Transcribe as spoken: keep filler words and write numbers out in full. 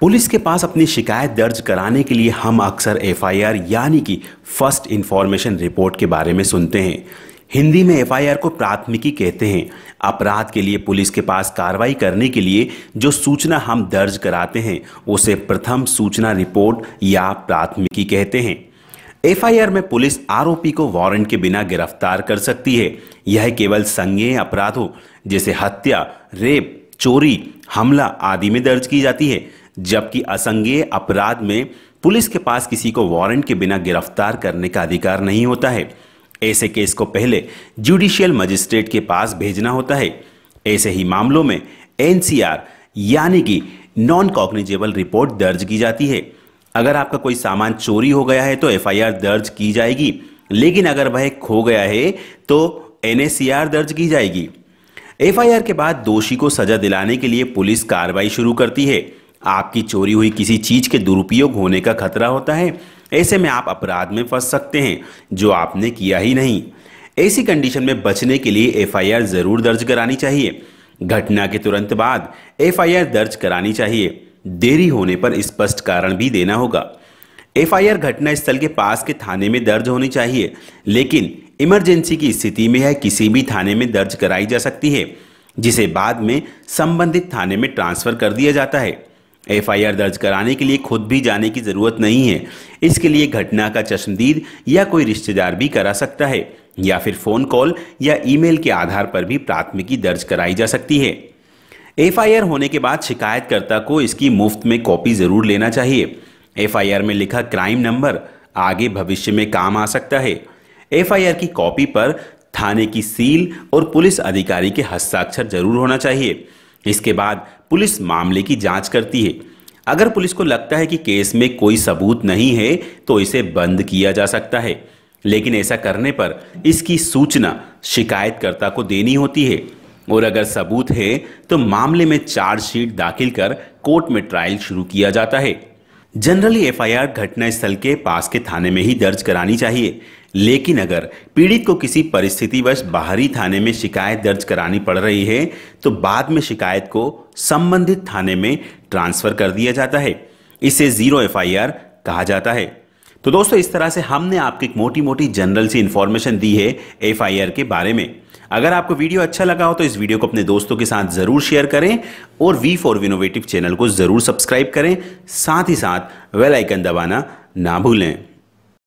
Police के पास अपनी शिकायत दर्ज कराने के लिए हम अक्सर एफ आई आर यानी कि फर्स्ट इंफॉर्मेशन रिपोर्ट के बारे में सुनते हैं। हिंदी में एफ आई आर को प्राथमिकी कहते हैं। अपराध के लिए पुलिस के पास कार्रवाई करने के लिए जो सूचना हम दर्ज कराते हैं उसे प्रथम सूचना रिपोर्ट या प्राथमिकी कहते हैं। एफ आई आर में पुलिस आरोपी को वारंट के बिना गिरफ्तार कर सकती है। यह केवल संज्ञेय अपराधों जैसे हत्या, रेप, चोरी, हमला आदि में दर्ज की जाती है, जबकि असंज्ञेय अपराध में पुलिस के पास किसी को वारंट के बिना गिरफ्तार करने का अधिकार नहीं होता है। ऐसे केस को पहले ज्यूडिशियल मजिस्ट्रेट के पास भेजना होता है। ऐसे ही मामलों में एन सी आर यानी कि नॉन कॉग्निजेबल रिपोर्ट दर्ज की जाती है। अगर आपका कोई सामान चोरी हो गया है तो एफ आई आर दर्ज की जाएगी, लेकिन अगर वह खो गया है तो एन सी आर दर्ज की जाएगी। एफ आई आर के बाद दोषी को सजा दिलाने के लिए पुलिस कार्रवाई शुरू करती है। आपकी चोरी हुई किसी चीज के दुरुपयोग होने का खतरा होता है, ऐसे में आप अपराध में फंस सकते हैं जो आपने किया ही नहीं। ऐसी कंडीशन में बचने के लिए एफ आई आर जरूर दर्ज करानी चाहिए। घटना के तुरंत बाद एफ आई आर दर्ज करानी चाहिए। देरी होने पर स्पष्ट कारण भी देना होगा। एफ आई आर घटना स्थल के पास के थाने में दर्ज होनी चाहिए, लेकिन इमरजेंसी की स्थिति में यह किसी भी थाने में दर्ज कराई जा सकती है, जिसे बाद में संबंधित थाने में ट्रांसफर कर दिया जाता है। एफ आई आर दर्ज कराने के लिए खुद भी जाने की जरूरत नहीं है। इसके लिए घटना का चश्मदीद या कोई रिश्तेदार भी करा सकता है, या फिर फोन कॉल या ईमेल के आधार पर भी प्राथमिकी दर्ज कराई जा सकती है। एफ आई आर होने के बाद शिकायतकर्ता को इसकी मुफ्त में कॉपी जरूर लेना चाहिए। एफ आई आर में लिखा क्राइम नंबर आगे भविष्य में काम आ सकता है। एफ आई आर की कॉपी पर थाने की सील और पुलिस अधिकारी के हस्ताक्षर जरूर होना चाहिए। इसके बाद पुलिस मामले की जांच करती है। अगर पुलिस को लगता है कि केस में कोई सबूत नहीं है तो इसे बंद किया जा सकता है, लेकिन ऐसा करने पर इसकी सूचना शिकायतकर्ता को देनी होती है, और अगर सबूत है तो मामले में चार्जशीट दाखिल कर कोर्ट में ट्रायल शुरू किया जाता है। जनरली एफ आई आर घटनास्थल के पास के थाने में ही दर्ज करानी चाहिए, लेकिन अगर पीड़ित को किसी परिस्थितिवश बाहरी थाने में शिकायत दर्ज करानी पड़ रही है तो बाद में शिकायत को संबंधित थाने में ट्रांसफर कर दिया जाता है। इसे ज़ीरो एफ आई आर कहा जाता है। तो दोस्तों, इस तरह से हमने आपको एक मोटी मोटी जनरल सी इन्फॉर्मेशन दी है एफ आई आर के बारे में। अगर आपको वीडियो अच्छा लगा हो तो इस वीडियो को अपने दोस्तों के साथ जरूर शेयर करें और वी फॉर विनोवेटिव चैनल को जरूर सब्सक्राइब करें। साथ ही साथ बेल आइकन दबाना ना भूलें।